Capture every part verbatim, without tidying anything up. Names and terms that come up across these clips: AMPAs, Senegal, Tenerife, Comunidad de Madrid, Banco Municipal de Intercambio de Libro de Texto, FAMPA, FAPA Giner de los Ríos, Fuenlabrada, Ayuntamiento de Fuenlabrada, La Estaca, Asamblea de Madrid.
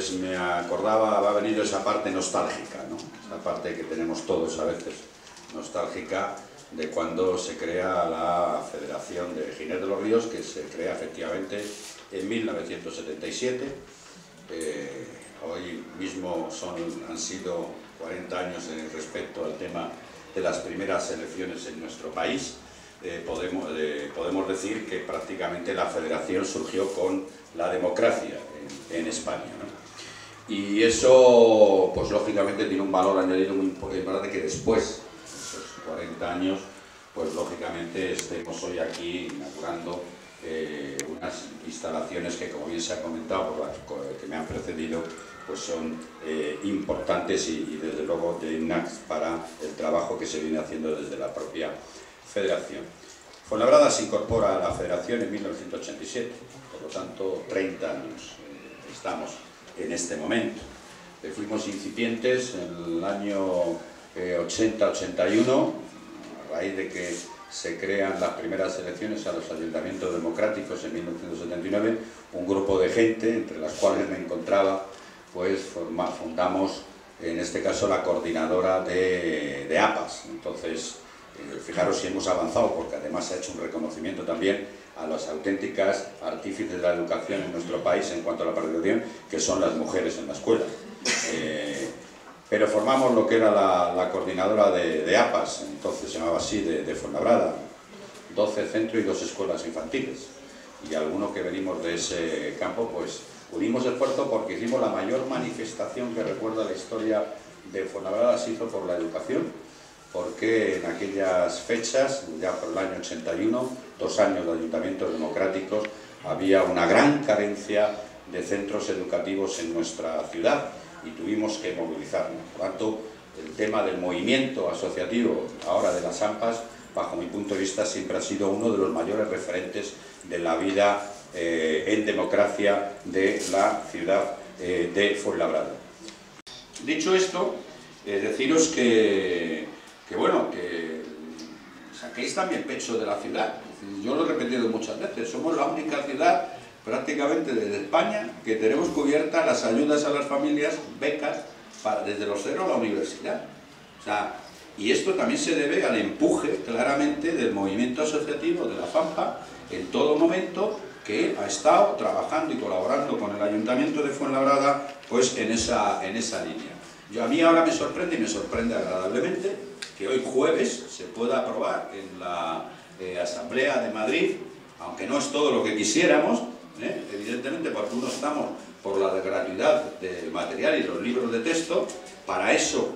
pues me acordaba, va a venir esa parte nostálgica, ¿no? Esa parte que tenemos todos a veces, nostálgica, de cuando se crea la Federación de Giner de los Ríos, que se crea efectivamente en mil novecientos setenta y siete. Eh, hoy mismo son, han sido cuarenta años en respecto al tema de las primeras elecciones en nuestro país. Eh, podemos, eh, podemos decir que prácticamente la federación surgió con la democracia en, en España, ¿no? Y eso, pues lógicamente, tiene un valor añadido muy importante, que después cuarenta años, pues lógicamente estemos hoy aquí inaugurando eh, unas instalaciones que, como bien se ha comentado por las que me han precedido, pues son eh, importantes y, y desde luego dignas para el trabajo que se viene haciendo desde la propia federación. Fuenlabrada se incorpora a la federación en mil novecientos ochenta y siete, por lo tanto treinta años eh, estamos en este momento. Eh, fuimos incipientes en el año ochenta ochenta y uno, a raíz de que se crean las primeras elecciones a los ayuntamientos democráticos en mil novecientos setenta y nueve, un grupo de gente, entre las cuales me encontraba, pues forma, fundamos en este caso la coordinadora de, de A M P As. Entonces, eh, fijaros si hemos avanzado, porque además se ha hecho un reconocimiento también a las auténticas artífices de la educación en nuestro país en cuanto a la participación, que son las mujeres en la escuela. Eh, Pero formamos lo que era la, la coordinadora de, de A M P As, entonces se llamaba así, de, de Fuenlabrada. doce centros y dos escuelas infantiles. Y algunos que venimos de ese campo, pues unimos esfuerzo porque hicimos la mayor manifestación que recuerda la historia de Fuenlabrada, se hizo por la educación, porque en aquellas fechas, ya por el año ochenta y uno, dos años de ayuntamientos democráticos, había una gran carencia de centros educativos en nuestra ciudad. Y tuvimos que movilizarnos. Por lo tanto, el tema del movimiento asociativo ahora de las A M P As, bajo mi punto de vista, siempre ha sido uno de los mayores referentes de la vida eh, en democracia de la ciudad eh, de Fuenlabrada. Dicho esto, eh, deciros que, que, bueno, que saquéis también pecho de la ciudad. Yo lo he repetido muchas veces, somos la única ciudad prácticamente desde España que tenemos cubiertas las ayudas a las familias, becas, para, desde los cero a la universidad. O sea, y esto también se debe al empuje claramente del movimiento asociativo de la FAMPA en todo momento, que ha estado trabajando y colaborando con el Ayuntamiento de Fuenlabrada pues en esa, en esa línea. Yo, a mí ahora me sorprende, y me sorprende agradablemente, que hoy jueves se pueda aprobar en la eh, Asamblea de Madrid, aunque no es todo lo que quisiéramos, ¿Eh? evidentemente, porque uno estamos por la gratuidad del material y los libros de texto. Para eso,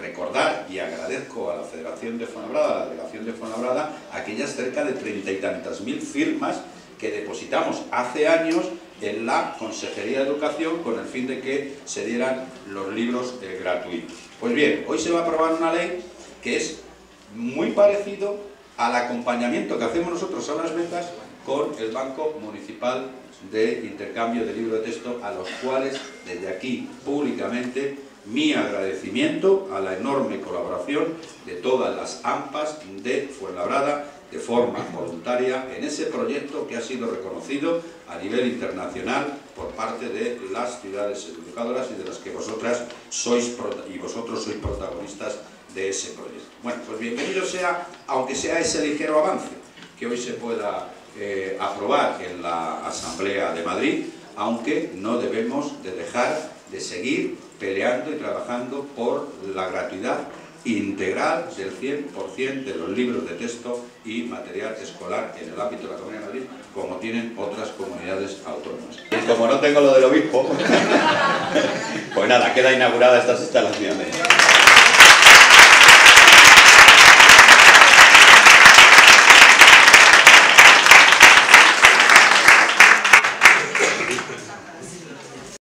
recordar, y agradezco a la Federación de Fuenlabrada, a la Delegación de Fuenlabrada, aquellas cerca de treinta y tantas mil firmas que depositamos hace años en la Consejería de Educación con el fin de que se dieran los libros eh, gratuitos. Pues bien, hoy se va a aprobar una ley que es muy parecido al acompañamiento que hacemos nosotros a las becas con el Banco Municipal de Intercambio de Libro de Texto, a los cuales desde aquí públicamente mi agradecimiento a la enorme colaboración de todas las A M P As de Fuenlabrada de forma voluntaria en ese proyecto que ha sido reconocido a nivel internacional por parte de las ciudades educadoras y de las que vosotras sois y vosotros sois protagonistas de ese proyecto. Bueno, pues bienvenido sea, aunque sea ese ligero avance que hoy se pueda Eh, aprobar en la Asamblea de Madrid, aunque no debemos de dejar de seguir peleando y trabajando por la gratuidad integral del cien por cien de los libros de texto y material escolar en el ámbito de la Comunidad de Madrid, como tienen otras comunidades autónomas. Y como no tengo lo del obispo, pues nada, queda inaugurada estas instalaciones.